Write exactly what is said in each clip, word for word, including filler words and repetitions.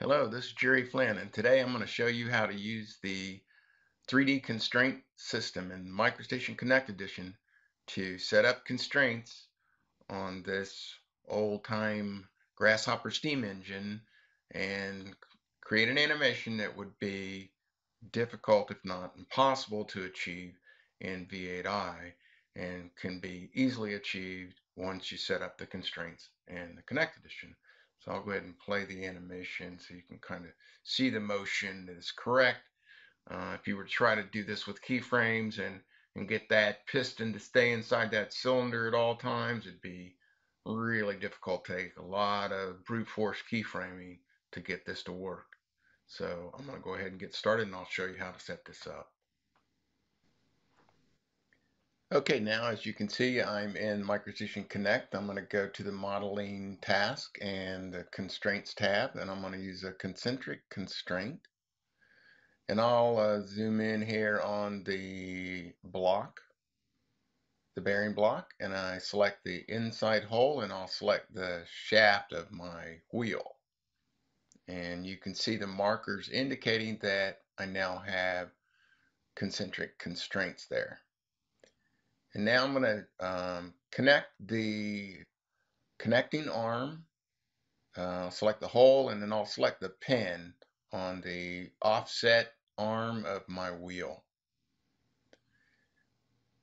Hello, this is Jerry Flynn, and today I'm going to show you how to use the three D constraint system in MicroStation Connect Edition to set up constraints on this old-time Grasshopper steam engine and create an animation that would be difficult, if not impossible, to achieve in V eight i and can be easily achieved once you set up the constraints in the Connect Edition. So I'll go ahead and play the animation so you can kind of see the motion that is correct. Uh, if you were to try to do this with keyframes and, and get that piston to stay inside that cylinder at all times, it'd be really difficult. Take a lot of brute force keyframing to get this to work. So I'm going to go ahead and get started, and I'll show you how to set this up. Okay, now as you can see, I'm in MicroStation Connect. I'm going to go to the modeling task and the constraints tab, and I'm going to use a concentric constraint. And I'll uh, zoom in here on the block, the bearing block, and I select the inside hole, and I'll select the shaft of my wheel. And you can see the markers indicating that I now have concentric constraints there. And now I'm going to um, connect the connecting arm, uh, I'll select the hole, and then I'll select the pin on the offset arm of my wheel.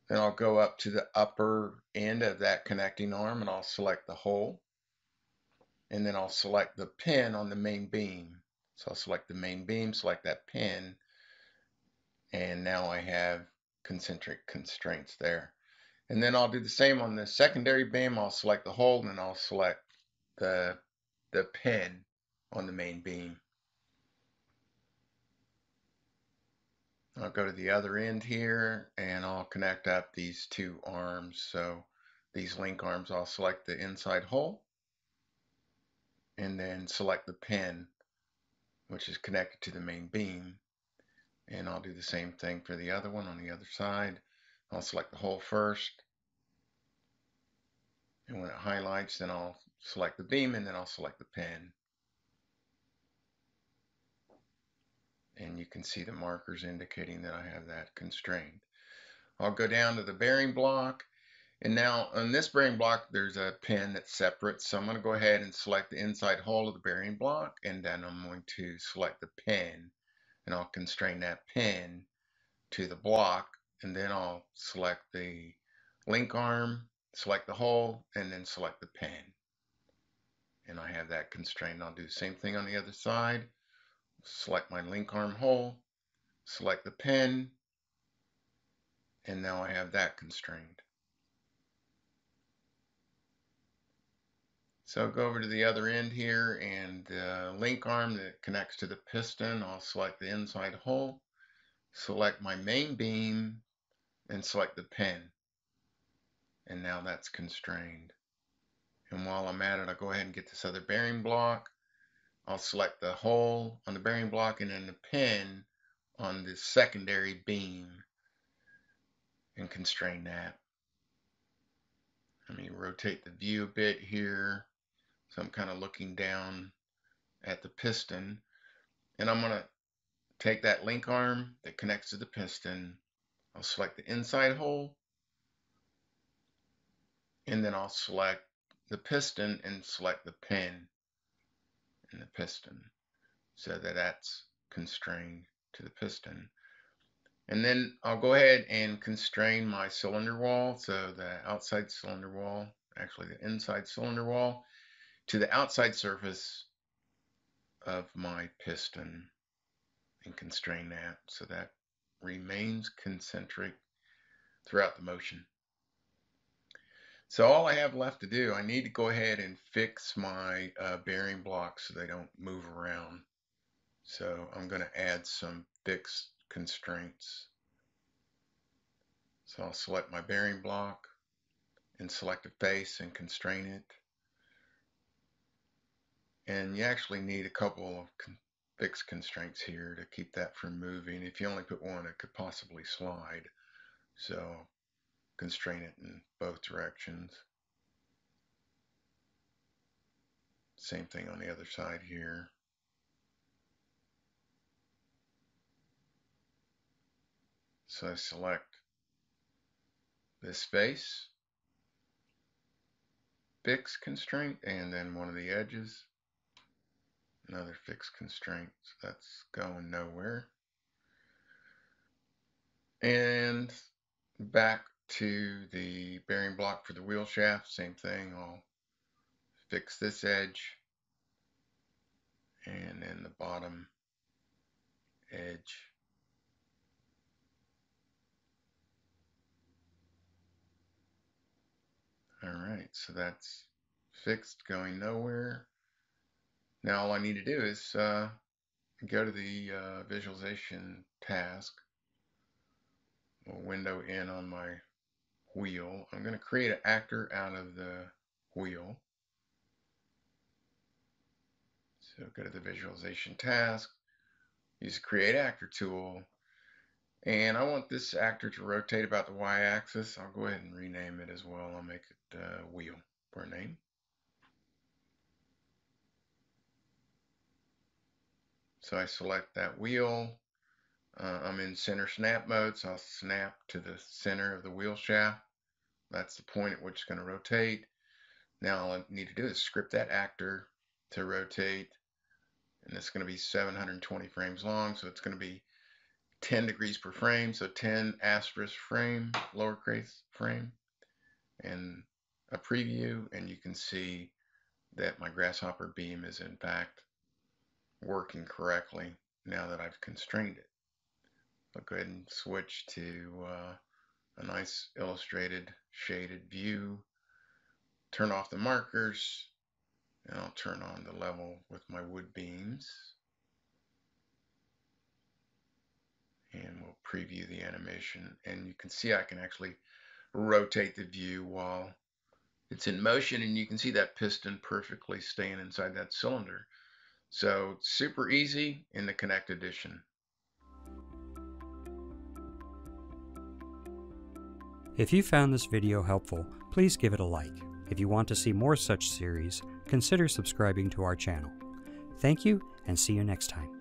Then I'll go up to the upper end of that connecting arm, and I'll select the hole. And then I'll select the pin on the main beam. So I'll select the main beam, select that pin, and now I have concentric constraints there. And then I'll do the same on the secondary beam. I'll select the hole, and I'll select the, the pin on the main beam. I'll go to the other end here, and I'll connect up these two arms. So these link arms, I'll select the inside hole, and then select the pin, which is connected to the main beam. And I'll do the same thing for the other one on the other side. I'll select the hole first, and when it highlights, then I'll select the beam, and then I'll select the pin. And you can see the markers indicating that I have that constrained. I'll go down to the bearing block, and now on this bearing block there's a pin that's separate, so I'm going to go ahead and select the inside hole of the bearing block, and then I'm going to select the pin, and I'll constrain that pin to the block, and then I'll select the link arm, select the hole, and then select the pin. And I have that constrained. I'll do the same thing on the other side. Select my link arm hole, select the pin, and now I have that constrained. So go over to the other end here, and the link arm that connects to the piston, I'll select the inside hole, select my main beam, and select the pin. And now that's constrained. And while I'm at it, I'll go ahead and get this other bearing block. I'll select the hole on the bearing block, and then the pin on the secondary beam, and constrain that. Let me rotate the view a bit here. So I'm kind of looking down at the piston, and I'm going to take that link arm that connects to the piston. I'll select the inside hole, and then I'll select the piston and select the pin in the piston, so that that's constrained to the piston. And then I'll go ahead and constrain my cylinder wall, so the outside cylinder wall, actually the inside cylinder wall, to the outside surface of my piston, and constrain that so that remains concentric throughout the motion. So all I have left to do, I need to go ahead and fix my uh, bearing blocks so they don't move around. So I'm going to add some fixed constraints. So I'll select my bearing block and select a face and constrain it. And you actually need a couple of con fixed constraints here to keep that from moving. If you only put one, it could possibly slide. So constrain it in both directions. Same thing on the other side here. So I select this space, fixed constraint, and then one of the edges, another fixed constraint. So that's going nowhere. And back to the bearing block for the wheel shaft, same thing. I'll fix this edge and then the bottom edge. All right, so that's fixed, going nowhere. Now all I need to do is uh, go to the uh, visualization task. We'll window in on my wheel. I'm going to create an actor out of the wheel. So go to the visualization task, use the create actor tool, and I want this actor to rotate about the y-axis. I'll go ahead and rename it as well. I'll make it uh, wheel for a name. So I select that wheel. Uh, I'm in center snap mode, so I'll snap to the center of the wheel shaft. That's the point at which it's going to rotate. Now all I need to do is script that actor to rotate, and it's going to be seven hundred twenty frames long, so it's going to be ten degrees per frame, so ten asterisk frame, lowercase frame, and a preview, and you can see that my grasshopper beam is in fact working correctly now that I've constrained it. I'll go ahead and switch to uh, a nice illustrated shaded view, turn off the markers, and I'll turn on the level with my wood beams. And we'll preview the animation, and you can see I can actually rotate the view while it's in motion, and you can see that piston perfectly staying inside that cylinder. So super easy in the Connect Edition. If you found this video helpful, please give it a like. If you want to see more such series, consider subscribing to our channel. Thank you, and see you next time.